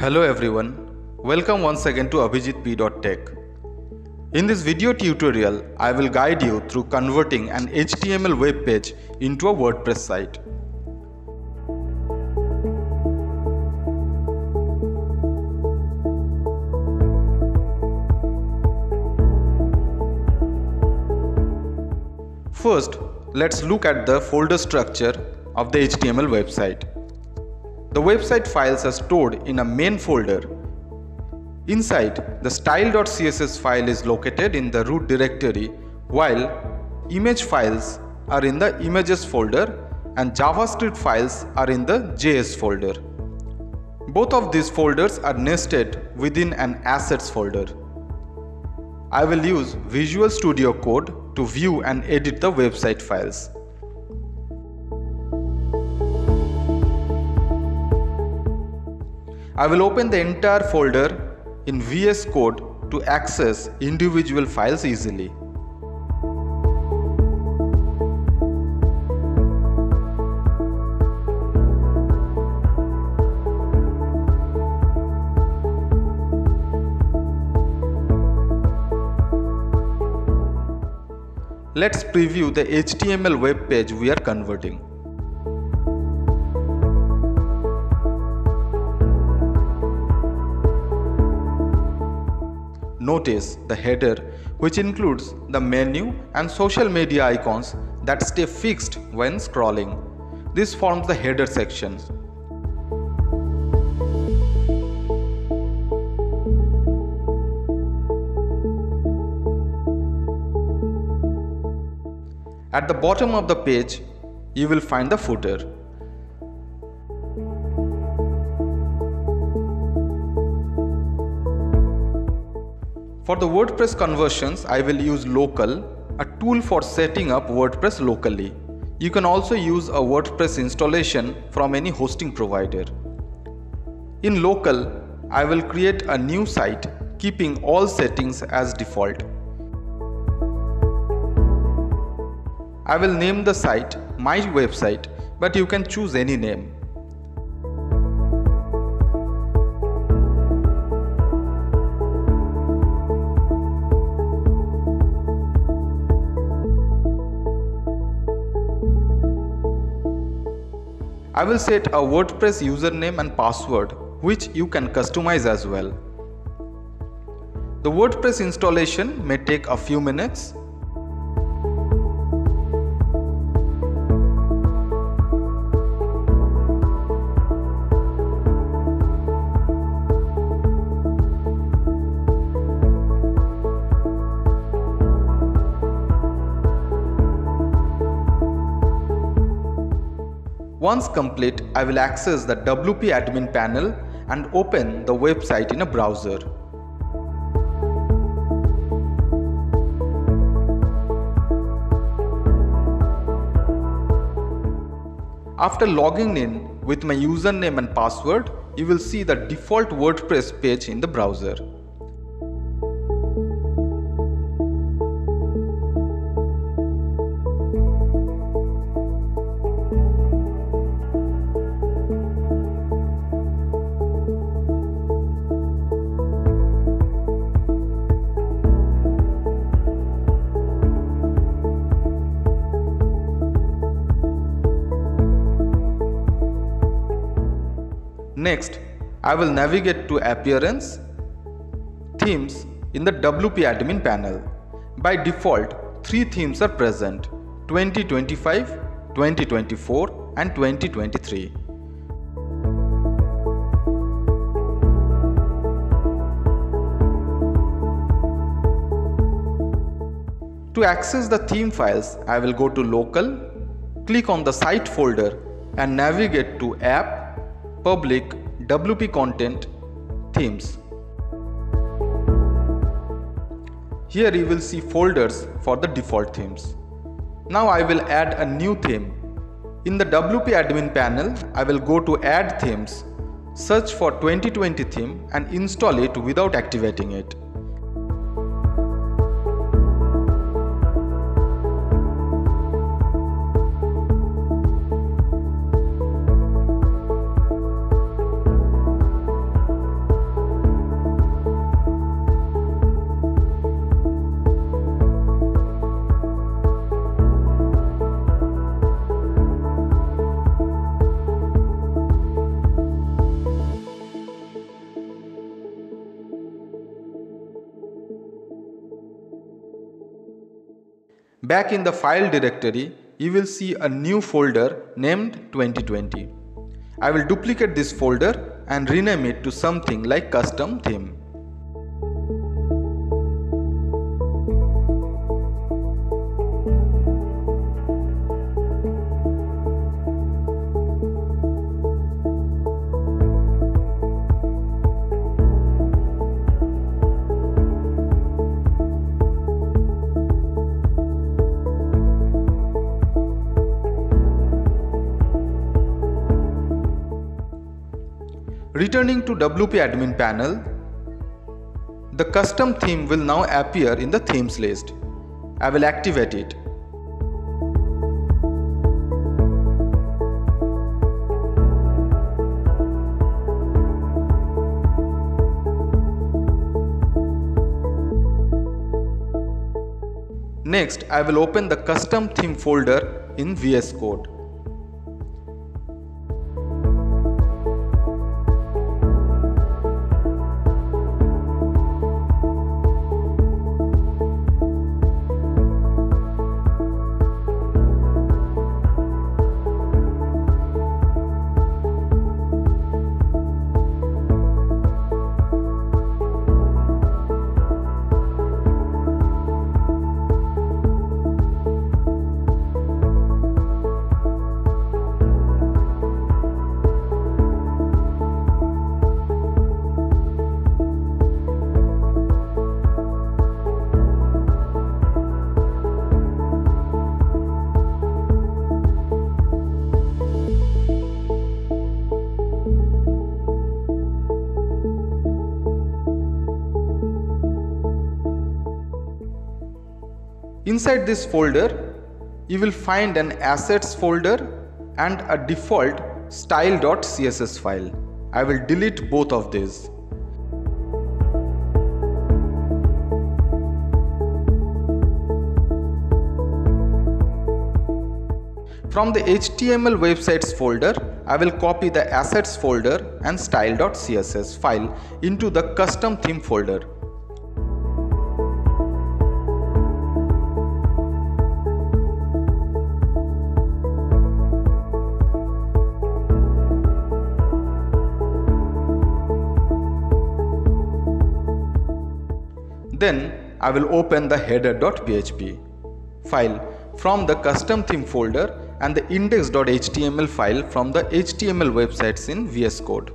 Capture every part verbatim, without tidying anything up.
Hello everyone, welcome once again to Abhijitp dot tech. In this video tutorial, I will guide you through converting an H T M L web page into a WordPress site. First, let's look at the folder structure of the H T M L website. The website files are stored in a main folder. Inside, the style.css file is located in the root directory, while image files are in the images folder and JavaScript files are in the J S folder. Both of these folders are nested within an assets folder. I will use Visual Studio Code to view and edit the website files. I will open the entire folder in V S Code to access individual files easily. Let's preview the H T M L web page we are converting. Notice the header, which includes the menu and social media icons that stay fixed when scrolling. This forms the header section. At the bottom of the page, you will find the footer. For the WordPress conversions, I will use Local, a tool for setting up WordPress locally. You can also use a WordPress installation from any hosting provider. In Local, I will create a new site, keeping all settings as default. I will name the site My Website, but you can choose any name. I will set a WordPress username and password, which you can customize as well. The WordPress installation may take a few minutes. Once complete, I will access the W P admin panel and open the website in a browser. After logging in with my username and password, you will see the default WordPress page in the browser. Next, I will navigate to Appearance, Themes in the W P Admin panel. By default, three themes are present: twenty twenty-five, twenty twenty-four and twenty twenty-three. To access the theme files, I will go to Local, click on the Site folder and navigate to App, Public, W P Content, Themes. Here you will see folders for the default themes. Now I will add a new theme. In the W P admin panel, I will go to Add Themes, search for twenty twenty theme and install it without activating it. Back in the file directory, you will see a new folder named twenty twenty. I will duplicate this folder and rename it to something like custom theme. Returning to W P admin panel, the custom theme will now appear in the themes list. I will activate it. Next, I will open the custom theme folder in V S Code. Inside this folder, you will find an assets folder and a default style.css file. I will delete both of these. From the H T M L websites folder, I will copy the assets folder and style.css file into the custom theme folder. Then I will open the header.php file from the custom theme folder and the index.html file from the H T M L websites in V S Code.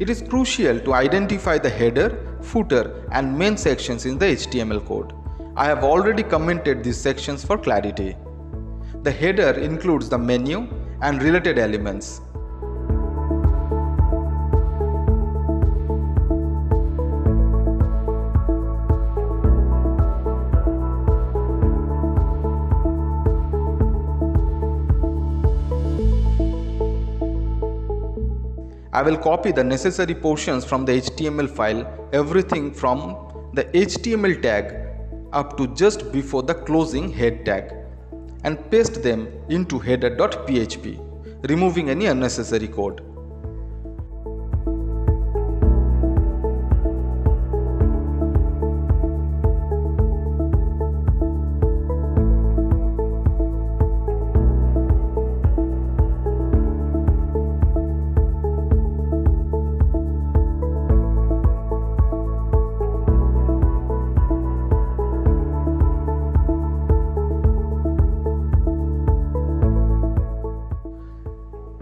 It is crucial to identify the header, footer and main sections in the H T M L code. I have already commented these sections for clarity. The header includes the menu and related elements. I will copy the necessary portions from the H T M L file, everything from the H T M L tag up to just before the closing head tag, and paste them into header.php, removing any unnecessary code.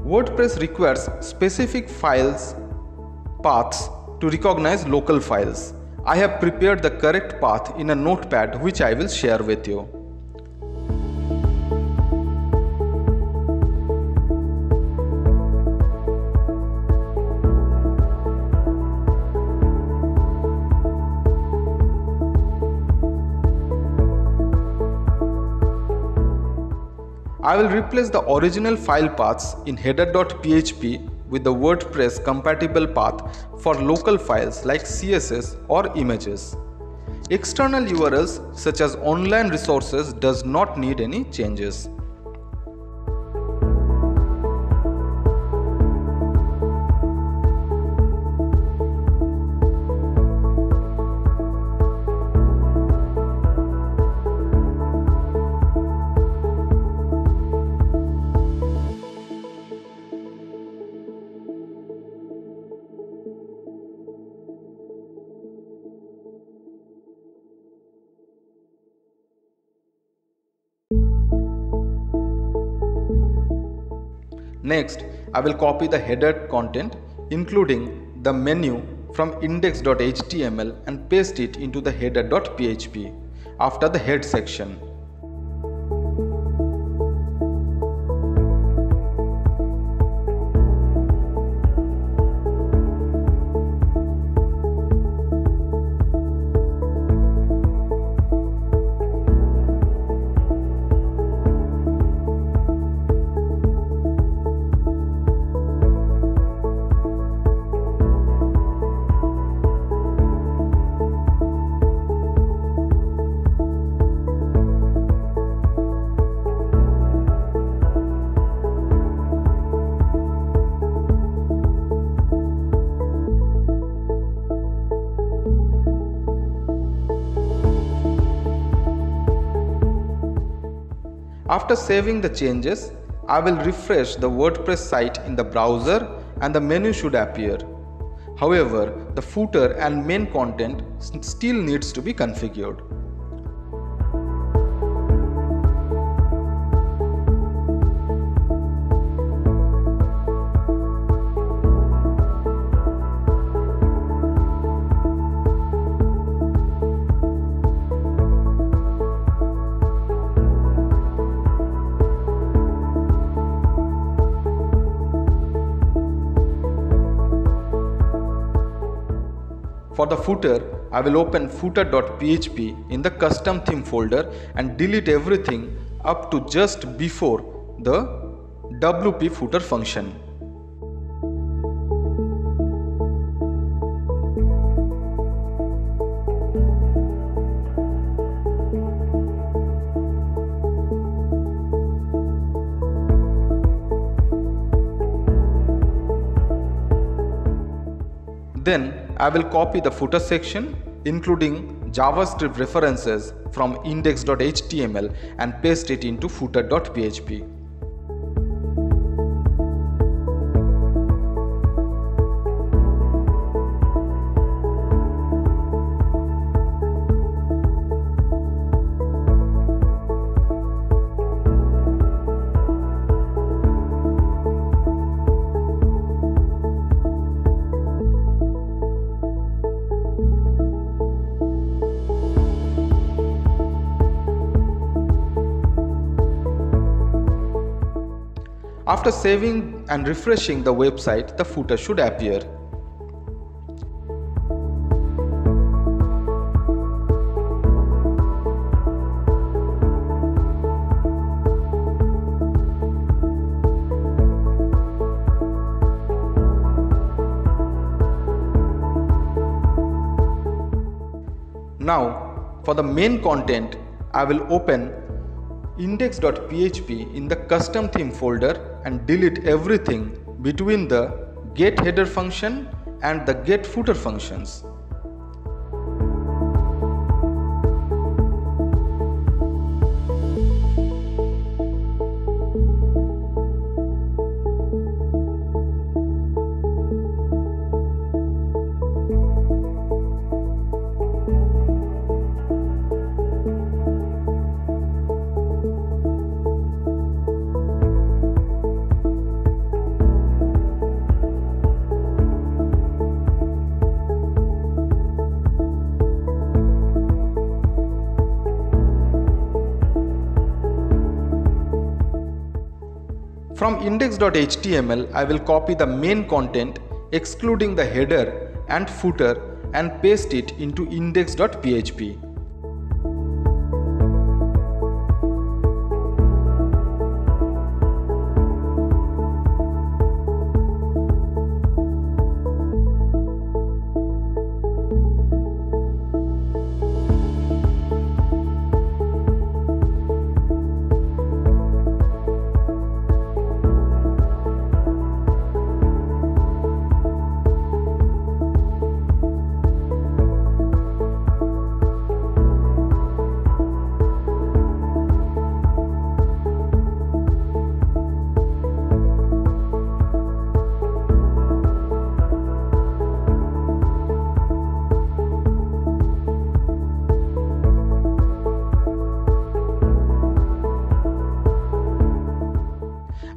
WordPress requires specific files paths to recognize local files. I have prepared the correct path in a notepad which I will share with you. I will replace the original file paths in header.php with the WordPress compatible path for local files like C S S or images. External U R Ls such as online resources does not need any changes. Next, I will copy the header content, including the menu from index dot H T M L, and paste it into the header dot P H P after the head section. After saving the changes, I will refresh the WordPress site in the browser and the menu should appear. However, the footer and main content still needs to be configured. For the footer, I will open footer dot P H P in the custom theme folder and delete everything up to just before the W P footer function. Then I will copy the footer section, including JavaScript references from index dot H T M L, and paste it into footer dot P H P. After saving and refreshing the website, the footer should appear. Now, for the main content, I will open index dot P H P in the custom theme folder and delete everything between the get header function and the get footer functions. From index dot H T M L, I will copy the main content excluding the header and footer and paste it into index dot P H P.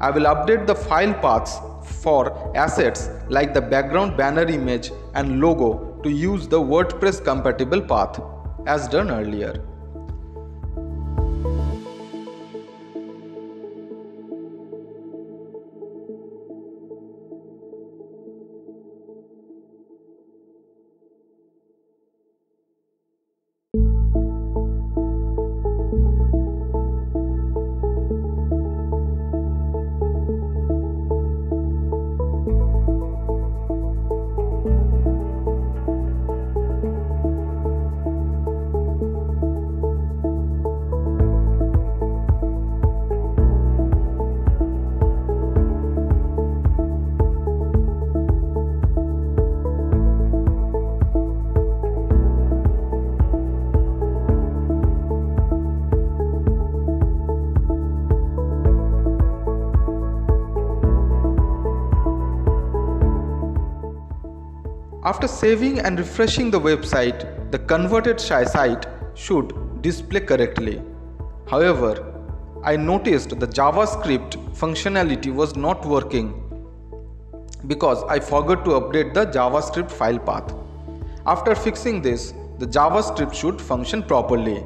I will update the file paths for assets like the background banner image and logo to use the WordPress compatible path as done earlier. After saving and refreshing the website, the converted site should display correctly. However, I noticed the JavaScript functionality was not working because I forgot to update the JavaScript file path. After fixing this, the JavaScript should function properly.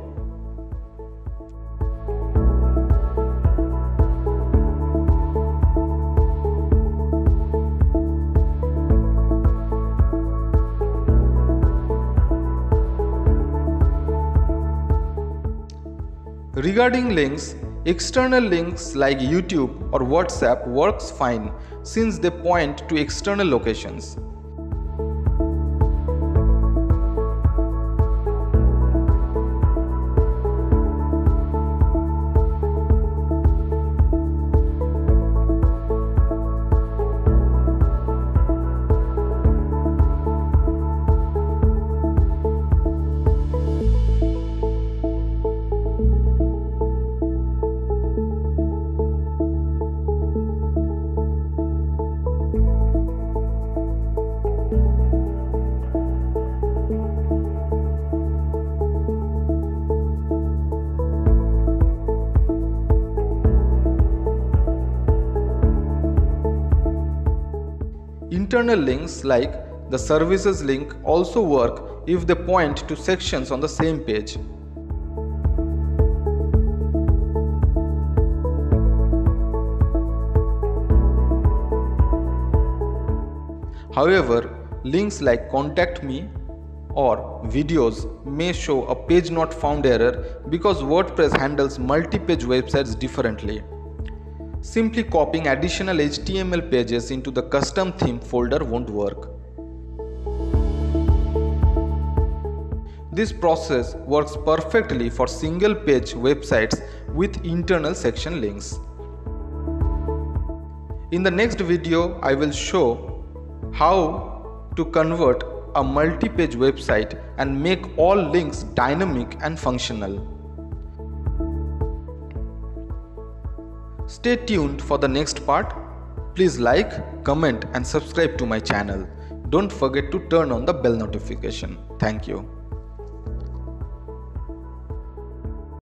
Regarding links, external links like YouTube or WhatsApp works fine since they point to external locations. Internal links like the services link also work if they point to sections on the same page. However, links like Contact Me or videos may show a page not found error because WordPress handles multi-page websites differently. Simply copying additional H T M L pages into the custom theme folder won't work. This process works perfectly for single-page websites with internal section links. In the next video, I will show how to convert a multi-page website and make all links dynamic and functional. Stay tuned for the next part. Please like, comment and subscribe to my channel. Don't forget to turn on the bell notification. Thank you.